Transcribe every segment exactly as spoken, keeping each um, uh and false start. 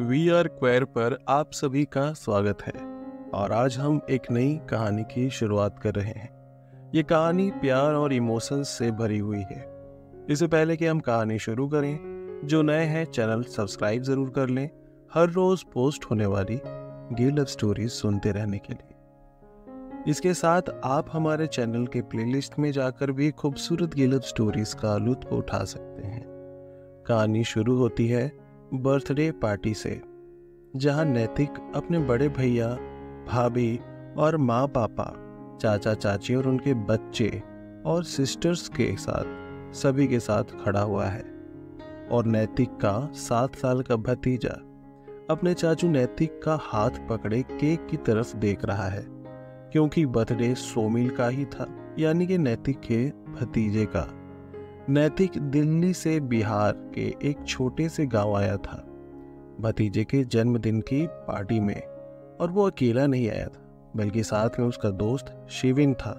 We are queer पर आप सभी का स्वागत है और आज हम एक नई कहानी की शुरुआत कर रहे हैं। ये कहानी प्यार और इमोशंस से भरी हुई है। इससे पहले कि हम कहानी शुरू करें, जो नए हैं चैनल सब्सक्राइब ज़रूर कर लें हर रोज़ पोस्ट होने वाली गे लव स्टोरीज सुनते रहने के लिए। इसके साथ आप हमारे चैनल के प्लेलिस्ट में जाकर भी खूबसूरत गे लव स्टोरीज का लुत्फ उठा सकते हैं। कहानी शुरू होती है बर्थडे पार्टी से, जहां नैतिक अपने बड़े भैया, भाभी और माँ पापा, चाचा चाची और उनके बच्चे और सिस्टर्स के साथ सभी के साथ खड़ा हुआ है। और नैतिक का सात साल का भतीजा अपने चाचू नैतिक का हाथ पकड़े केक की तरफ देख रहा है, क्योंकि बर्थडे सोमिल का ही था, यानी कि नैतिक के भतीजे का। नैतिक दिल्ली से बिहार के एक छोटे से गांव आया था भतीजे के जन्मदिन की पार्टी में, और वो अकेला नहीं आया था बल्कि साथ में उसका दोस्त शिविन था।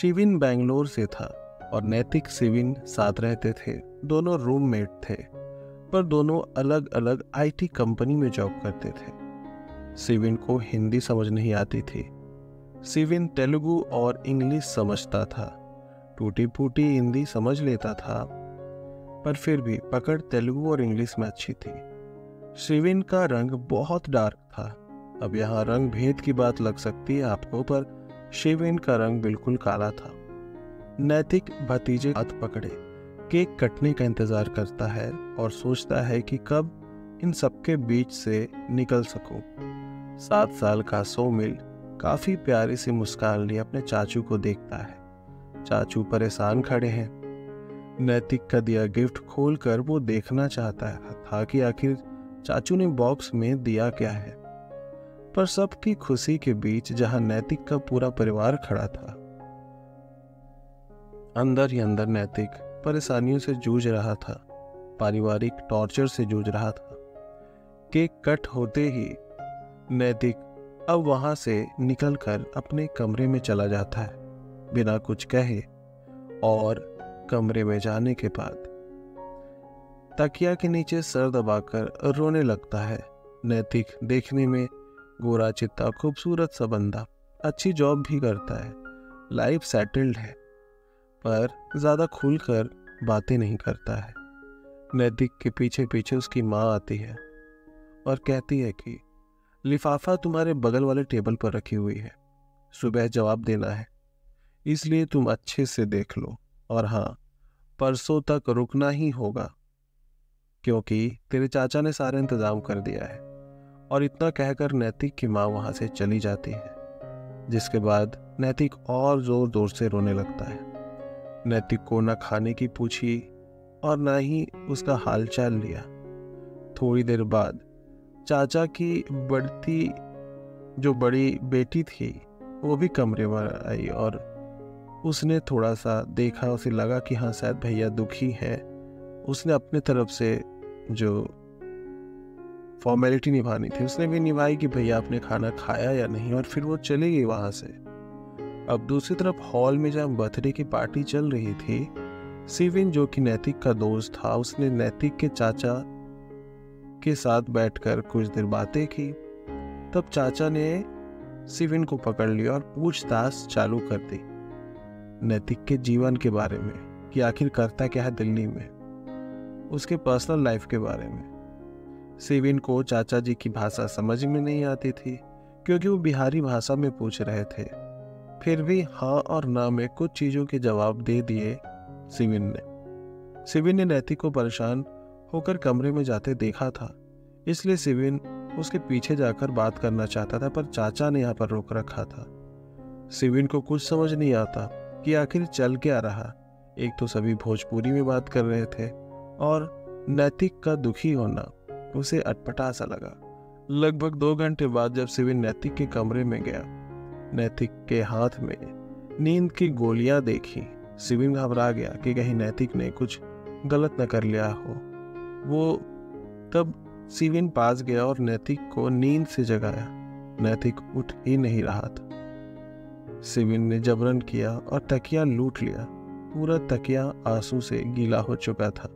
शिविन बेंगलोर से था और नैतिक शिविन साथ रहते थे। दोनों रूममेट थे, पर दोनों अलग अलग आईटी कंपनी में जॉब करते थे। शिविन को हिंदी समझ नहीं आती थी, शिविन तेलुगु और इंग्लिश समझता था, टूटी फूटी हिंदी समझ लेता था, पर फिर भी पकड़ तेलुगु और इंग्लिश में अच्छी थी। शिविन का रंग बहुत डार्क था। अब यहाँ रंग भेद की बात लग सकती है आपको, पर शिविन का रंग बिल्कुल काला था। नैतिक भतीजे हाथ पकड़े केक कटने का इंतजार करता है और सोचता है कि कब इन सबके बीच से निकल सकूं। सात साल का सोमिल काफ़ी प्यारी सी मुस्कान लिए अपने चाचू को देखता है। चाचू परेशान खड़े हैं। नैतिक का दिया गिफ्ट खोलकर वो देखना चाहता था कि आखिर चाचू ने बॉक्स में दिया क्या है, पर सबकी खुशी के बीच जहां नैतिक का पूरा परिवार खड़ा था, अंदर ही अंदर नैतिक परेशानियों से जूझ रहा था, पारिवारिक टॉर्चर से जूझ रहा था। केक कट होते ही नैतिक अब वहां से निकलकर अपने कमरे में चला जाता है बिना कुछ कहे, और कमरे में जाने के बाद तकिया के नीचे सर दबाकर रोने लगता है। नैतिक देखने में गोरा चित्ता खूबसूरत सा बंदा, अच्छी जॉब भी करता है, लाइफ सेटल्ड है, पर ज़्यादा खुलकर बातें नहीं करता है। नैतिक के पीछे पीछे उसकी माँ आती है और कहती है कि लिफाफा तुम्हारे बगल वाले टेबल पर रखी हुई है, सुबह जवाब देना है, इसलिए तुम अच्छे से देख लो, और हाँ परसों तक रुकना ही होगा क्योंकि तेरे चाचा ने सारे इंतजाम कर दिया है। और इतना कहकर नैतिक की माँ वहाँ से चली जाती है, जिसके बाद नैतिक और ज़ोर ज़ोर से रोने लगता है। नैतिक को ना खाने की पूछी और ना ही उसका हालचाल लिया। थोड़ी देर बाद चाचा की बढ़ती जो बड़ी बेटी थी वो भी कमरे में आई और उसने थोड़ा सा देखा। उसे लगा कि हाँ शायद भैया दुखी है। उसने अपने तरफ से जो फॉर्मेलिटी निभानी थी उसने भी निभाई कि भैया आपने खाना खाया या नहीं, और फिर वो चली गई वहाँ से। अब दूसरी तरफ हॉल में जहाँ बर्थडे की पार्टी चल रही थी, शिविन जो कि नैतिक का दोस्त था, उसने नैतिक के चाचा के साथ बैठकर कुछ देर बातें की। तब चाचा ने शिविन को पकड़ लिया और पूछताछ चालू कर दी नैतिक के जीवन के बारे में कि आखिर करता क्या है दिल्ली में, उसके पर्सनल लाइफ के बारे में। शिविन को चाचा जी की भाषा समझ में नहीं आती थी क्योंकि वो बिहारी भाषा में पूछ रहे थे, फिर भी हाँ और ना में कुछ चीज़ों के जवाब दे दिए शिविन ने। शिविन ने नैतिक को परेशान होकर कमरे में जाते देखा था, इसलिए शिविन उसके पीछे जाकर बात करना चाहता था, पर चाचा ने यहाँ पर रोक रखा था। शिविन को कुछ समझ नहीं आता कि आखिर चल क्या रहा। एक तो सभी भोजपुरी में बात कर रहे थे और नैतिक का दुखी होना उसे अटपटा सा लगा। लगभग दो घंटे बाद जब शिविन नैतिक के कमरे में गया, नैतिक के हाथ में नींद की गोलियां देखी। शिविन घबरा गया कि कहीं नैतिक ने कुछ गलत न कर लिया हो। वो तब शिविन पास गया और नैतिक को नींद से जगाया। नैतिक उठ ही नहीं रहा था। शिविन ने जबरन किया और तकिया लूट लिया। पूरा तकिया आंसू से गीला हो चुका था।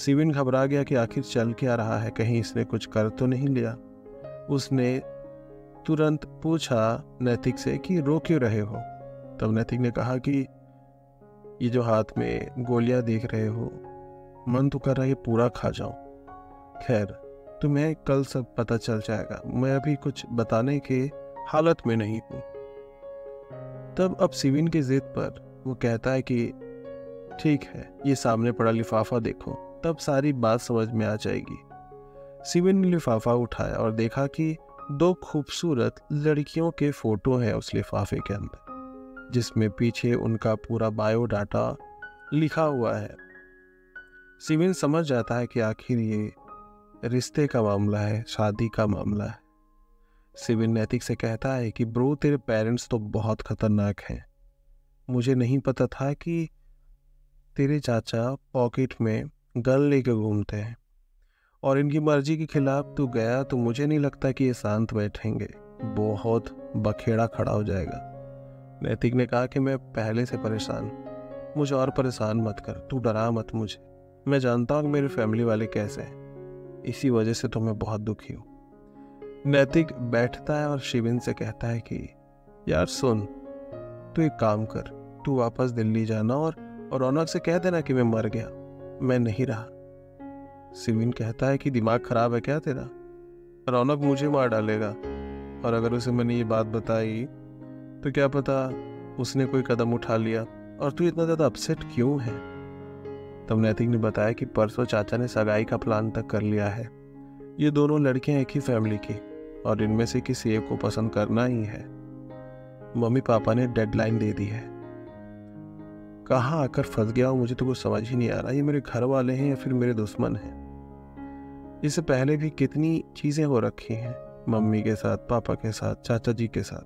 शिविन घबरा गया कि आखिर चल क्या रहा है, कहीं इसने कुछ कर तो नहीं लिया। उसने तुरंत पूछा नैतिक से कि रो क्यों रहे हो। तब नैतिक ने कहा कि ये जो हाथ में गोलियां देख रहे हो, मन तो कर रहा है ये पूरा खा जाओ। खैर तुम्हें कल सब पता चल जाएगा, मैं अभी कुछ बताने के हालत में नहीं हूँ। तब अब शिविन की जिद पर वो कहता है कि ठीक है, ये सामने पड़ा लिफाफा देखो, तब सारी बात समझ में आ जाएगी। शिविन ने लिफाफा उठाया और देखा कि दो खूबसूरत लड़कियों के फोटो हैं उस लिफाफे के अंदर, जिसमें पीछे उनका पूरा बायोडाटा लिखा हुआ है। शिविन समझ जाता है कि आखिर ये रिश्ते का मामला है, शादी का मामला है। शिविन नैतिक से कहता है कि ब्रो तेरे पेरेंट्स तो बहुत खतरनाक हैं, मुझे नहीं पता था कि तेरे चाचा पॉकेट में गन लेकर घूमते हैं, और इनकी मर्जी के खिलाफ तू गया तो मुझे नहीं लगता कि ये शांत बैठेंगे, बहुत बखेड़ा खड़ा हो जाएगा। नैतिक ने कहा कि मैं पहले से परेशान, मुझे और परेशान मत कर, तू डरा मत मुझे, मैं जानता हूँ कि मेरे फैमिली वाले कैसे हैं, इसी वजह से तो मैं बहुत दुखी हूँ। नैतिक बैठता है और शिविन से कहता है कि यार सुन, तू एक काम कर, तू वापस दिल्ली जाना और और रौनक से कह देना कि मैं मर गया, मैं नहीं रहा। शिविन कहता है कि दिमाग खराब है क्या तेरा, रौनक मुझे मार डालेगा, और अगर उसे मैंने ये बात बताई तो क्या पता उसने कोई कदम उठा लिया, और तू इतना ज़्यादा अपसेट क्यों है। तब नैतिक ने बताया कि परसों चाचा ने सगाई का प्लान तक कर लिया है, ये दोनों लड़कियां एक ही फैमिली की, और इनमें से किसी एक को पसंद करना ही है। मम्मी पापा ने डेडलाइन दे दी है। कहाँ आकर फंस गया हूँ मुझे तो कुछ समझ ही नहीं आ रहा, ये मेरे घर वाले हैं या फिर मेरे दुश्मन हैं। इससे पहले भी कितनी चीज़ें हो रखी हैं, मम्मी के साथ, पापा के साथ, चाचा जी के साथ,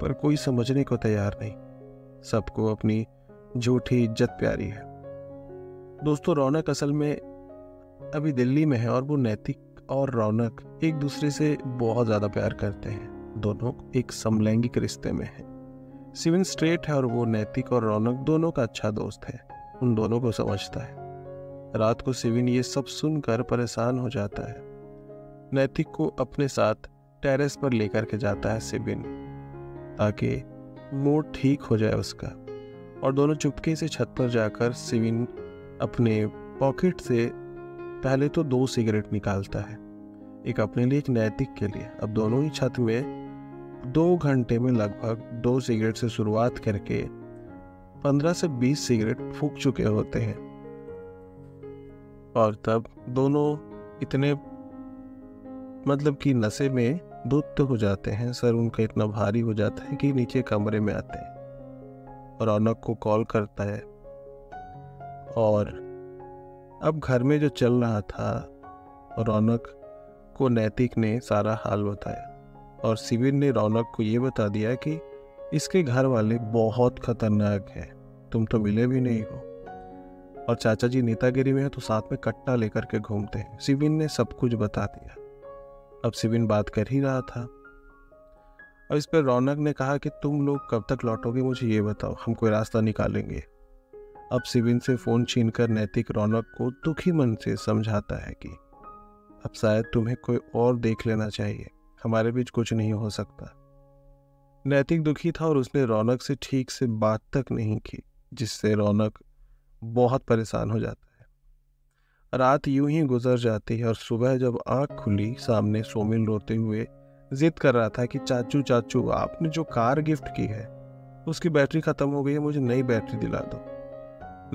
पर कोई समझने को तैयार नहीं, सबको अपनी झूठी इज्जत प्यारी है। दोस्तों, रौनक असल में अभी दिल्ली में है, और वो नैतिक और रौनक एक दूसरे से बहुत ज़्यादा प्यार करते हैं, दोनों एक समलैंगिक रिश्ते में हैं। शिविन स्ट्रेट है और वो नैतिक और रौनक दोनों का अच्छा दोस्त है, उन दोनों को समझता है। रात को शिविन ये सब सुनकर परेशान हो जाता है। नैतिक को अपने साथ टेरेस पर लेकर के जाता है शिविन, ताकि मूड ठीक हो जाए उसका, और दोनों चुपके से छत पर जाकर शिविन अपने पॉकेट से पहले तो दो सिगरेट निकालता है, एक अपने लिए एक नैतिक के लिए। अब दोनों ही छत में दो घंटे में लगभग दो सिगरेट से शुरुआत करके पंद्रह से बीस सिगरेट फूंक चुके होते हैं, और तब दोनों इतने मतलब कि नशे में धुत हो जाते हैं, सर उनका इतना भारी हो जाता है कि नीचे कमरे में आते हैं। रौनक को कॉल करता है, और अब घर में जो चल रहा था रौनक को नैतिक ने सारा हाल बताया, और शिविर ने रौनक को ये बता दिया कि इसके घर वाले बहुत खतरनाक हैं, तुम तो मिले भी नहीं हो, और चाचा जी नेतागिरी में है तो साथ में कट्टा लेकर के घूमते हैं। शिविर ने सब कुछ बता दिया। अब शिविर बात कर ही रहा था, अब इस पर रौनक ने कहा कि तुम लोग कब तक लौटोगे मुझे ये बताओ, हम कोई रास्ता निकालेंगे। अब शिविर से फ़ोन छीनकर नैतिक रौनक को दुखी मन से समझाता है कि अब शायद तुम्हें कोई और देख लेना चाहिए, हमारे बीच कुछ नहीं हो सकता। नैतिक दुखी था और उसने रौनक से ठीक से बात तक नहीं की, जिससे रौनक बहुत परेशान हो जाता है। रात यूं ही गुजर जाती है, और सुबह जब आँख खुली सामने सोमिल रोते हुए जिद कर रहा था कि चाचू चाचू आपने जो कार गिफ्ट की है उसकी बैटरी ख़त्म हो गई है, मुझे नई बैटरी दिला दो।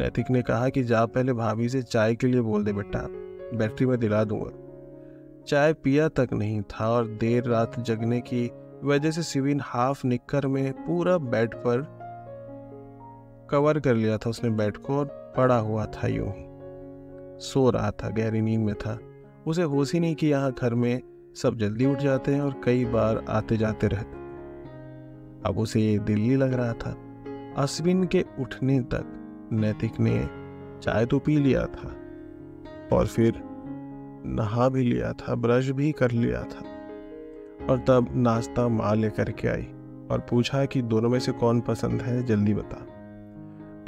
नैतिक ने कहा कि जा पहले भाभी से चाय के लिए बोल दे बेटा, बैटरी मैं दिला दूँगा। चाय पिया तक नहीं था, और देर रात जगने की वजह से शिविन हाफ निक्कर में पूरा बेड पर कवर कर लिया था उसने बेड को, और पड़ा हुआ था यूं ही सो रहा था, गहरी नींद में था। उसे होश ही नहीं कि यहाँ घर में सब जल्दी उठ जाते हैं और कई बार आते जाते रहते। अब उसे ये दिल्ली लग रहा था। अश्विन के उठने तक नैतिक ने चाय तो पी लिया था, और फिर नहा भी लिया था, ब्रश भी कर लिया था, और तब नाश्ता माँ लेकर के आई और पूछा कि दोनों में से कौन पसंद है, जल्दी बता।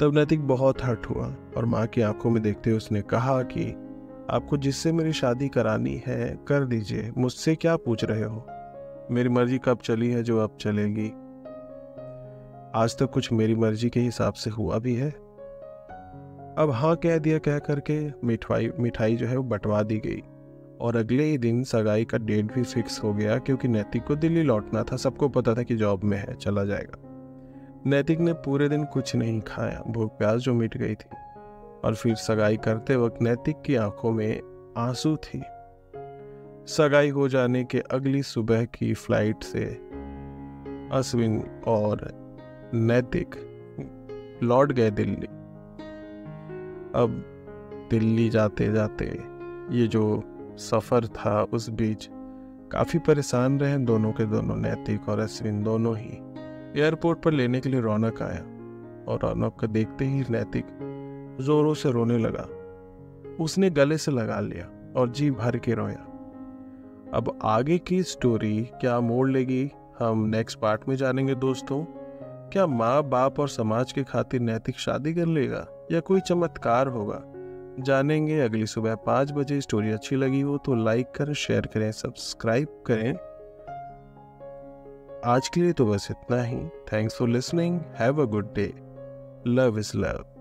तब नैतिक बहुत हर्ट हुआ और माँ की आंखों में देखते हुए उसने कहा कि आपको जिससे मेरी शादी करानी है कर दीजिए, मुझसे क्या पूछ रहे हो। मेरी मर्जी कब चली है जो अब चलेगी। आज तक कुछ मेरी मर्जी के हिसाब से हुआ भी है। अब हाँ कह दिया कह करके मिठाई मिठाई जो है वो बंटवा दी गई और अगले ही दिन सगाई का डेट भी फिक्स हो गया, क्योंकि नैतिक को दिल्ली लौटना था। सबको पता था कि जॉब में है, चला जाएगा। नैतिक ने पूरे दिन कुछ नहीं खाया, भूख प्यास जो मिट गई थी। और फिर सगाई करते वक्त नैतिक की आंखों में आंसू थी। सगाई हो जाने के अगली सुबह की फ्लाइट से अश्विन और नैतिक लौट गए दिल्ली। अब दिल्ली जाते जाते ये जो सफ़र था उस बीच काफ़ी परेशान रहे दोनों के दोनों, नैतिक और अश्विन दोनों ही। एयरपोर्ट पर लेने के लिए रौनक आया और रौनक को देखते ही नैतिक जोरों से रोने लगा। उसने गले से लगा लिया और जी भर के रोया। अब आगे की स्टोरी क्या मोड़ लेगी हम नेक्स्ट पार्ट में जानेंगे दोस्तों। क्या माँ बाप और समाज के खातिर नैतिक शादी कर लेगा या कोई चमत्कार होगा, जानेंगे अगली सुबह पाँच बजे। स्टोरी अच्छी लगी हो तो लाइक करें, शेयर करें, सब्सक्राइब करें। आज के लिए तो बस इतना ही। Thanks for listening. Have a good day. Love is love.